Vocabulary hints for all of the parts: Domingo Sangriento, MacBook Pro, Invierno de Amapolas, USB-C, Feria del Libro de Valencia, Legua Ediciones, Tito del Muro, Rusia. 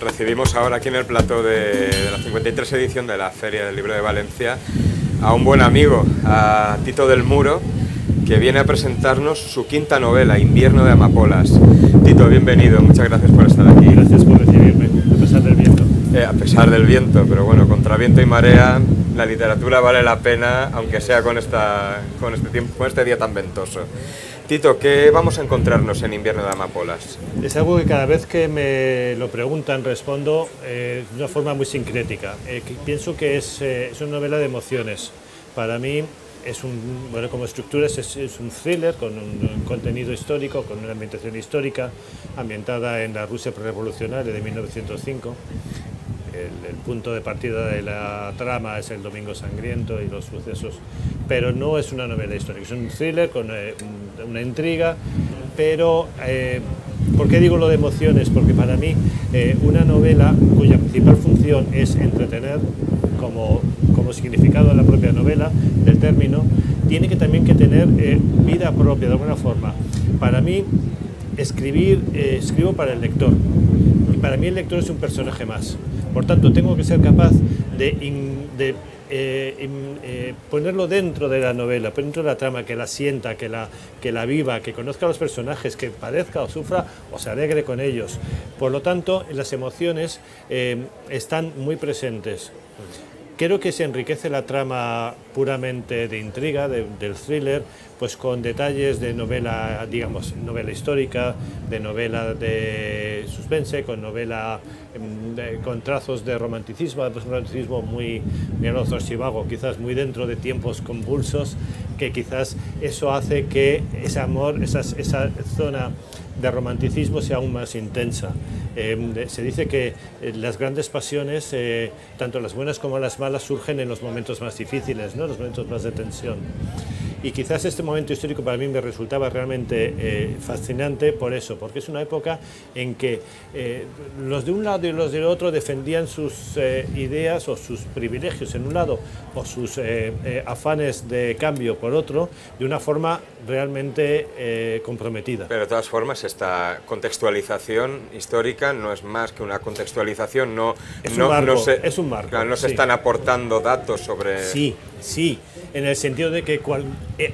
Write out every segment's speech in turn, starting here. Recibimos ahora aquí en el plató de la 53 edición de la Feria del Libro de Valencia a un buen amigo, a Tito del Muro, que viene a presentarnos su quinta novela, Invierno de Amapolas. Tito, bienvenido, muchas gracias por estar aquí. Gracias por recibirme, a pesar del viento. A pesar del viento, pero bueno, contra viento y marea, la literatura vale la pena, aunque sea con este día tan ventoso. Tito, ¿qué vamos a encontrarnos en Invierno de Amapolas? Es algo que cada vez que me lo preguntan respondo de una forma muy sincrética. Pienso que es una novela de emociones. Para mí, como estructura, es un thriller con un contenido histórico, con una ambientación histórica, ambientada en la Rusia prerevolucionaria de 1905. El punto de partida de la trama es el Domingo Sangriento y los sucesos, pero no es una novela histórica, es un thriller con una intriga, pero ¿por qué digo lo de emociones? Porque para mí una novela cuya principal función es entretener, como significado de la propia novela, del término, tiene que también que tener vida propia de alguna forma. Para mí, escribo para el lector, y para mí el lector es un personaje más. Por tanto, tengo que ser capaz de ponerlo dentro de la novela, dentro de la trama, que la sienta, que la viva, que conozca a los personajes, que padezca o sufra o se alegre con ellos. Por lo tanto, las emociones están muy presentes. Creo que se enriquece la trama puramente de intriga, del thriller, pues con detalles de novela, digamos, novela histórica, de novela de suspense, con novela con trazos de romanticismo, muy, y vago, quizás muy dentro de tiempos convulsos, que quizás eso hace que ese amor, esa zona de romanticismo sea aún más intensa. Se dice que las grandes pasiones, tanto las buenas como las malas, surgen en los momentos más difíciles, ¿no? Los momentos más de tensión. Y quizás este momento histórico para mí me resultaba realmente fascinante por eso, porque es una época en que los de un lado y los del otro defendían sus ideas o sus privilegios en un lado o sus afanes de cambio por otro, de una forma realmente comprometida. Pero de todas formas, esta contextualización histórica no es más que una contextualización, es un marco. No se están aportando datos sobre... Sí, en el sentido de que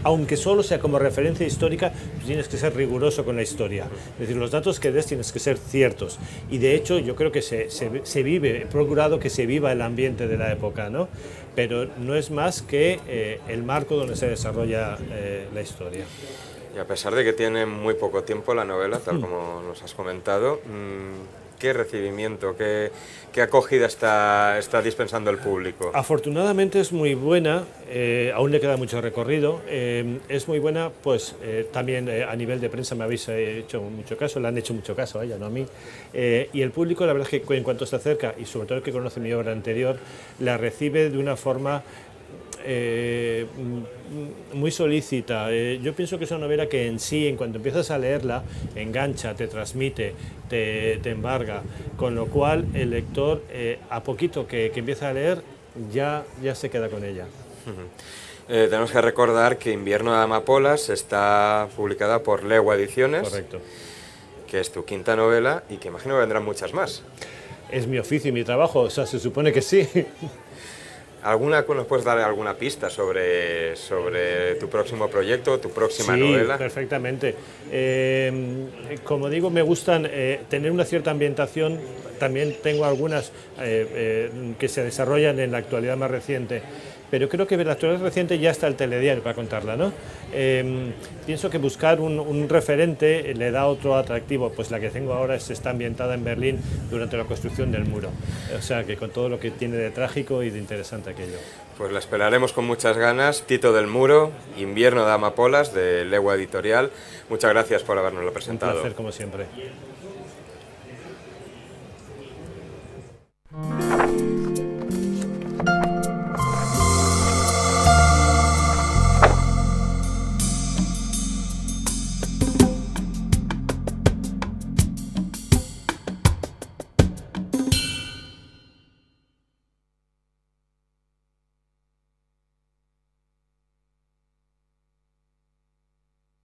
aunque solo sea como referencia histórica, tienes que ser riguroso con la historia. Es decir, los datos que des tienes que ser ciertos. Y de hecho, yo creo que he procurado que se viva el ambiente de la época, ¿no? Pero no es más que el marco donde se desarrolla la historia. Y a pesar de que tiene muy poco tiempo la novela, tal como nos has comentado, ¿qué recibimiento, qué acogida está dispensando el público? Afortunadamente es muy buena, aún le queda mucho recorrido, es muy buena, pues también a nivel de prensa me habéis hecho mucho caso, le han hecho mucho caso a ella, no a mí, y el público, la verdad es que en cuanto se acerca, y sobre todo el que conoce mi obra anterior, la recibe de una forma muy solícita. Yo pienso que es una novela que en cuanto empiezas a leerla, engancha, te transmite, te embarga, con lo cual el lector, a poquito que empieza a leer, ya se queda con ella. Tenemos que recordar que Invierno de Amapolas está publicada por Legua Ediciones. Correcto. Que es tu quinta novela y que imagino que vendrán muchas más. Es mi oficio y mi trabajo, o sea, se supone que sí. ¿Nos puedes dar alguna pista sobre tu próximo proyecto, tu próxima novela? Sí, perfectamente. Como digo, me gustan tener una cierta ambientación. También tengo algunas que se desarrollan en la actualidad más reciente. Pero creo que en la actualidad reciente ya está el telediario para contarla, ¿no? Pienso que buscar un referente le da otro atractivo, pues la que tengo ahora está ambientada en Berlín durante la construcción del muro. O sea, que con todo lo que tiene de trágico y de interesante aquello. Pues la esperaremos con muchas ganas. Tito del Muro, Invierno de Amapolas, de Legua Editorial. Muchas gracias por habernoslo presentado. Un placer, como siempre.